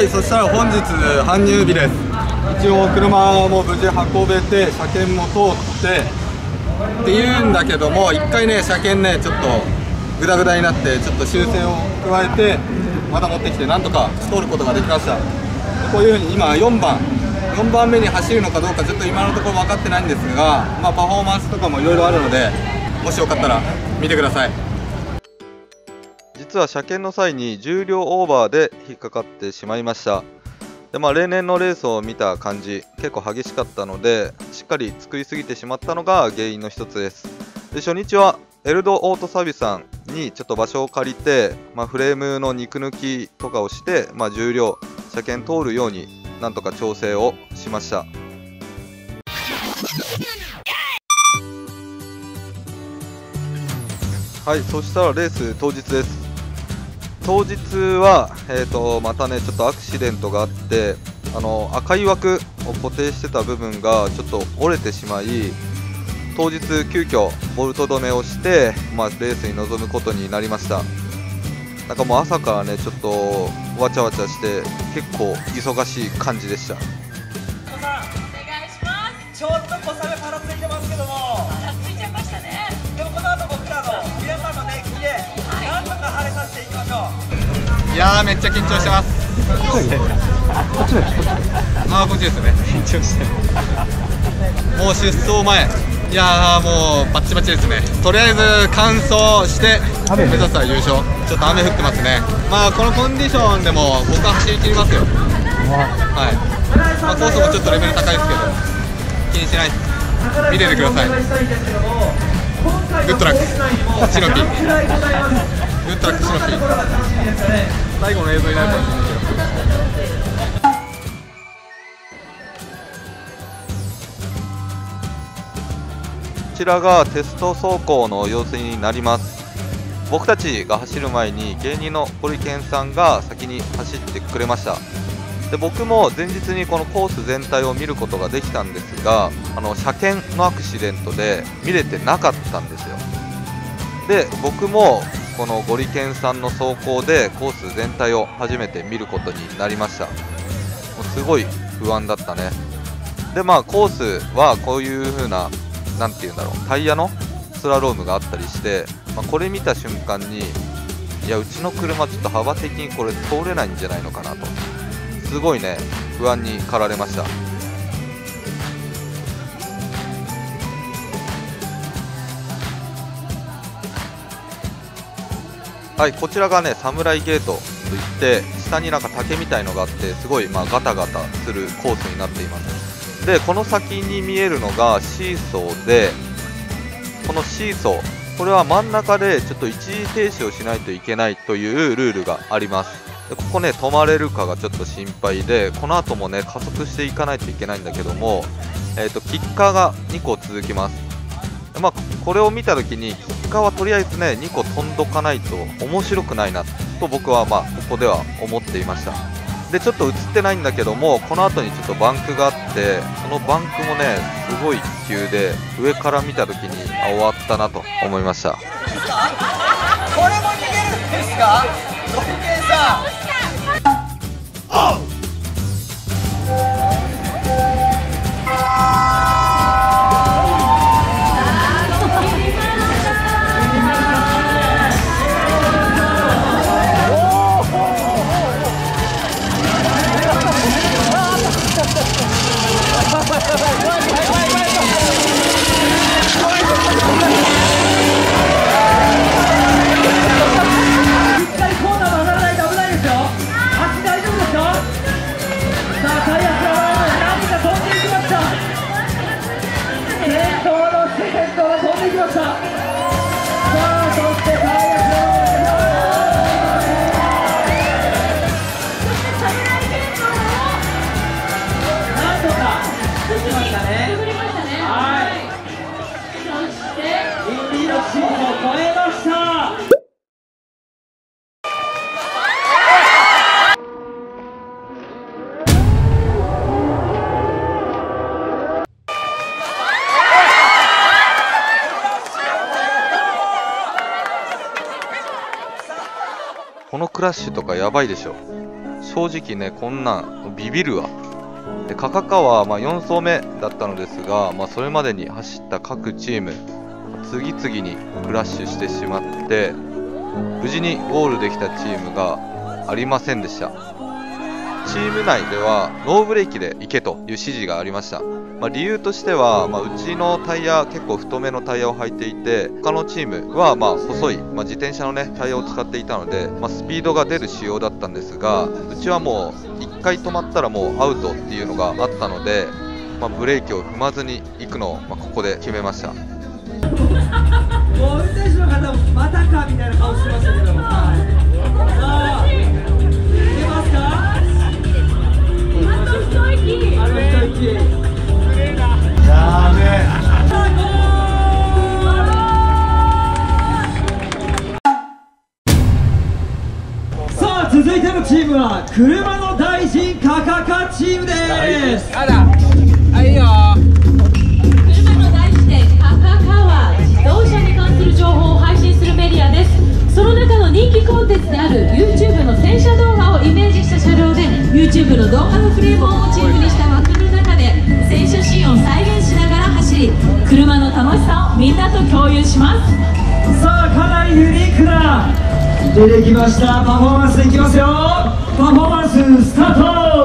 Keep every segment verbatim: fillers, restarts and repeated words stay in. はい、そしたら本日搬入日です。一応車も無事運べて車検も通ってっていうんだけども、いっかいね車検ねちょっとグダグダになってちょっと修正を加えてまた持ってきてなんとか通ることができました。こういうふうに今よんばんよんばんめに走るのかどうかちょっと今のところ分かってないんですが、まあ、パフォーマンスとかもいろいろあるのでもしよかったら見てください。実は車検の際に重量オーバーで引っかかってしまいました。で、まあ、例年のレースを見た感じ結構激しかったのでしっかり作りすぎてしまったのが原因の一つです。で、初日はエルドオートサービスさんにちょっと場所を借りて、まあ、フレームの肉抜きとかをして、まあ、重量車検通るようになんとか調整をしました。はい、そしたらレース当日です。当日は、えー、とまたねちょっとアクシデントがあって、あの赤い枠を固定してた部分がちょっと折れてしまい、当日急遽ボルト止めをして、まあ、レースに臨むことになりました。なんかもう朝からねちょっとわちゃわちゃして結構忙しい感じでした。ちょっと小雨ぱらついてますけども、ぱらついちゃいましたね。でもこの後僕らの皆さんの熱気でなんとか晴れさせていきましょう。いやーめっちゃ緊張してます。こっちあーこっちですね。緊張してもう出走前、いやーもうバッチバチですね。とりあえず完走して目指すは優勝。ちょっと雨降ってますね。まあこのコンディションでも僕は走り切りますよ。はい、まあ、コースもちょっとレベル高いですけど気にしない、見ててください。グッドラックシノキ、グッドラックシノキ、最後の映像になるかもしれないけど。こちらがテスト走行の様子になります。僕たちが走る前に芸人のポリケンさんが先に走ってくれました。で、僕も前日にこのコース全体を見ることができたんですが、あの車検のアクシデントで見れてなかったんですよ。で、僕もこのゴリケンさんの走行でコース全体を初めて見ることになりました。もうすごい不安だったね。で、まあコースはこういう風ななんていうんだろう、タイヤのスラロームがあったりして、まあ、これ見た瞬間にいやうちの車ちょっと幅的にこれ通れないんじゃないのかなとすごいね不安に駆られました。はい、こちらがねサムライゲートといって下になんか竹みたいのがあってすごいまあガタガタするコースになっています。で、この先に見えるのがシーソーで、このシーソーこれは真ん中でちょっと一時停止をしないといけないというルールがあります。で、ここね止まれるかがちょっと心配で、この後もね加速していかないといけないんだけども、えーとキッカーがにこ続きます。で、まあ、これを見た時にキッカーはとりあえずねにこ飛んどかないと面白くないなと僕はまあここでは思っていました。で、ちょっと映ってないんだけども、この後にちょっとバンクがあって、そのバンクもね、すごい急で、上から見たときに、あ、終わったなと思いました。これも逃げるんですか？ゴリケンさん。このクラッシュとかやばいでしょ。正直ね、こんなんビビるわ。でカカカはまあよん走目だったのですが、まあ、それまでに走った各チーム次々にクラッシュしてしまって無事にゴールできたチームがありませんでした。チーム内ではノーブレーキで行けという指示がありました。まあ、理由としては、まあ、うちのタイヤ結構太めのタイヤを履いていて他のチームはまあ細い、まあ、自転車の、ね、タイヤを使っていたので、まあ、スピードが出る仕様だったんですが、うちはもういっかい止まったらもうアウトっていうのがあったので、まあ、ブレーキを踏まずに行くのを、まあ、ここで決めました。もう運転手の方もまたかみたいな顔してましたけども、続いてのチームは車の大臣カカカチームです。あら、あ、いいよ。車の大臣でカカカは自動車に関する情報を配信するメディアです。その中の人気コンテンツである YouTube の戦車動画をイメージした車両で YouTube の動画のフレームをモチーフにした枠の中で戦車シーンを再現しながら走り、車の楽しさをみんなと共有します。さあ、かなりユニークな出てきました。パフォーマンスいきますよ。パフォーマンススタート。は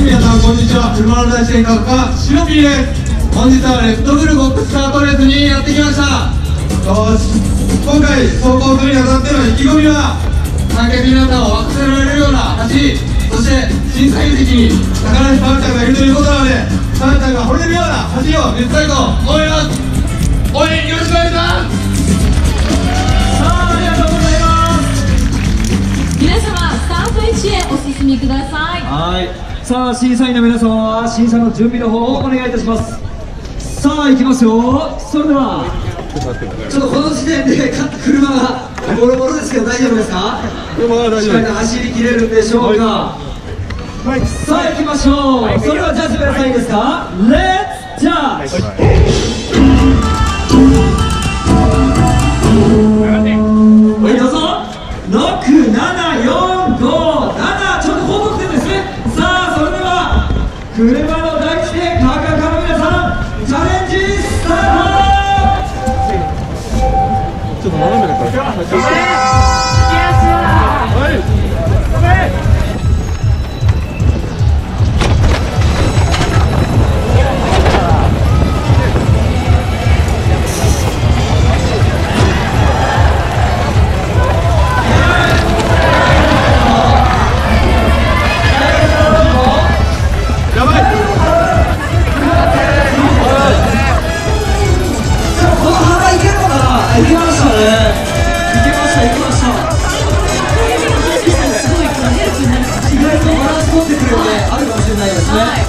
い、皆さんこんにちは。車の大臣カカカシロピーです。本日はレッドブルボックスカートレースにやってきました。今回走行するにあたっての意気込みは、観客皆さんを沸かせられるような走り、そして審査員席に高梨沙織ちゃんがいるということなので、沙織ちゃんが惚れるような走りを見せたいと思います。応援よろしくお願いします。皆様、スタート位置へお進みください。はい、さあ審査員の皆様は審査の準備の方をお願いいたします。さあ行きますよ。それではちょっとこの時点で車がボロボロですけど大丈夫ですか？しっかりと走り切れるんでしょうか？はい、さあ行きましょう、はい、それではジャッジください。いいですか？レッツジャッジ、はい、どうぞ。ろく、なな、よん、ご、なな、ちょっと高得点ですね。さあ、それでは車の大地でカカカの皆さん、チャレンジスタート。ちょっと斜めだから。よし、よし、はい、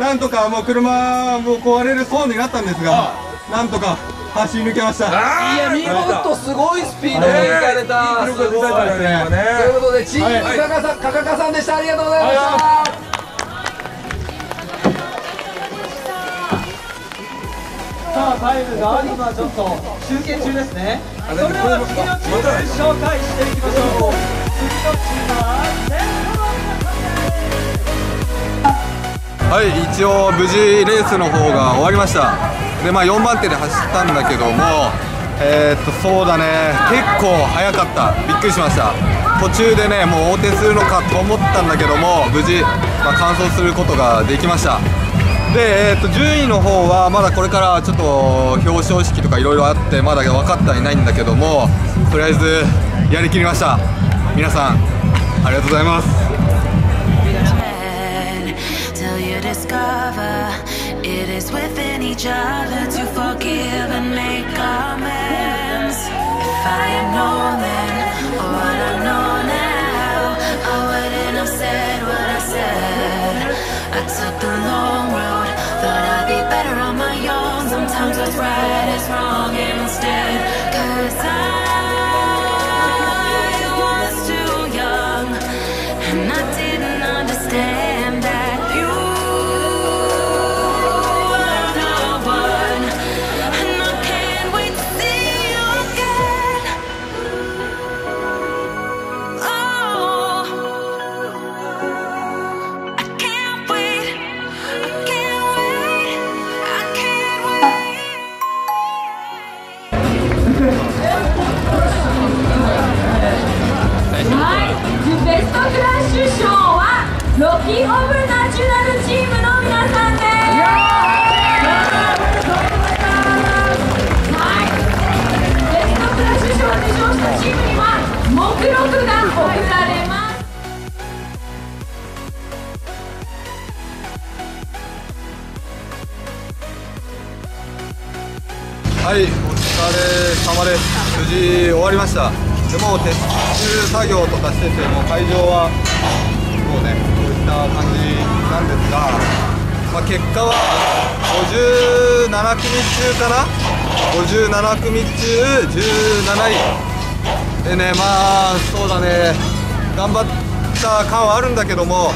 なんとかもう車も壊れるそうになったんですが、なんとか走り抜けました。いや、見事すごいスピードで行かれた。ということでチームカカカさんでした。ありがとうございました。さあ、タイムが今ちょっと集計中ですね。それでは次のチーム紹介していきましょう。次のチームはレッド。はい、一応無事レースの方が終わりました。で、まあ、よんばん手で走ったんだけども、えーっとそうだね、結構早かった。びっくりしました。途中でねもう横転するのかと思ったんだけども、無事、まあ、完走することができました。で、えー、っと順位の方はまだこれからちょっと表彰式とかいろいろあってまだ分かってはいないんだけども、とりあえずやりきりました。皆さんありがとうございます。It is within each other to forgive and make amends. If I had known then, or what I know now, I wouldn't have said what I said. I took the long road, thought I'd be better on my own. Sometimes what's right is wrong instead. Cause I was too young, and I didn't understand.はい、お疲れ様です。無事終わりました。でもう撤収作業とかしてて、もう会場はもうねこういった感じなんですが、まあ、結果はごじゅうなな組中からごじゅうなな組中じゅうなないでね、まあそうだね、頑張った感はあるんだけども、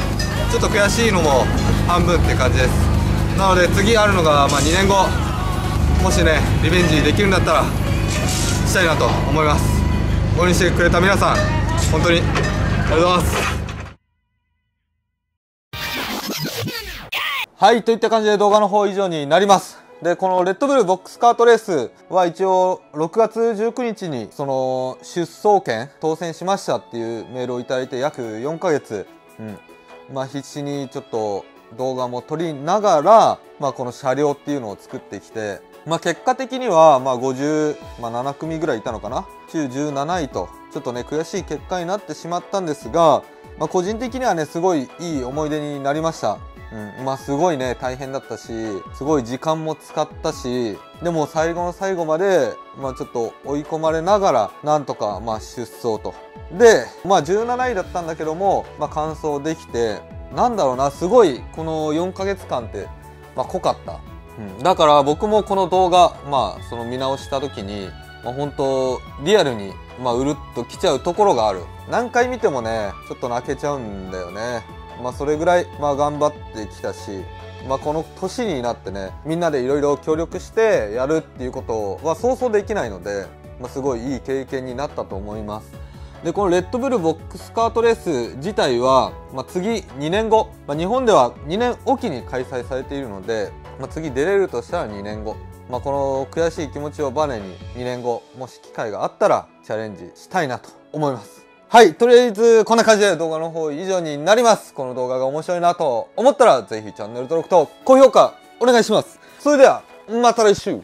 ちょっと悔しいのも半分って感じです。なので次あるのが、まあ、にねんご、もしねリベンジできるんだったらしたいなと思います。応援してくれた皆さん本当にありがとうございます。はい、といった感じで動画の方以上になります。でこのレッドブルボックスカートレースは一応ろくがつじゅうくにちにその出走権当選しましたっていうメールをいただいて約よんかげつ、うん、まあ必死にちょっと動画も撮りながら、まあ、この車両っていうのを作ってきて、まあ、結果的にはまあごじゅうなな組ぐらいいたのかな、中じゅうなないとちょっとね悔しい結果になってしまったんですが、まあ、個人的にはねすごいいい思い出になりました、うん、まあすごいね大変だったし、すごい時間も使ったし、でも最後の最後まで、まあ、ちょっと追い込まれながらなんとかまあ出走と。で、まあ、じゅうなないだったんだけども、まあ、完走できて、なんだろうな、すごいこのよんかげつかんって、まあ、濃かった。うん、だから僕もこの動画、まあ、その見直した時に、まあ、本当リアルに、まあ、うるっときちゃうところがある。何回見てもねちょっと泣けちゃうんだよね。まあ、それぐらい、まあ、頑張ってきたし、まあ、この年になってねみんなでいろいろ協力してやるっていうことはそうそうできないので、まあ、すごいいい経験になったと思います。でこのレッドブルボックスカートレース自体は、まあ、次にねんご、まあ、日本ではにねんおきに開催されているので、まあ、次出れるとしたらにねんご、まあ、この悔しい気持ちをバネににねんごもし機会があったらチャレンジしたいなと思います。はい、とりあえずこんな感じで動画の方以上になります。この動画が面白いなと思ったらぜひチャンネル登録と高評価お願いします。それではまた来週。